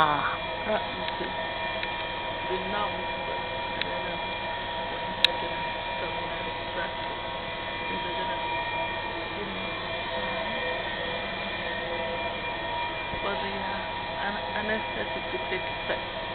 But yeah, and that's a good effect.